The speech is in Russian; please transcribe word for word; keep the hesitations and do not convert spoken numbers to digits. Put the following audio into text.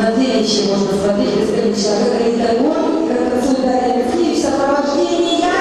на девичьи можно смотреть, без количества, как и договор, как консультация, и сопровождение.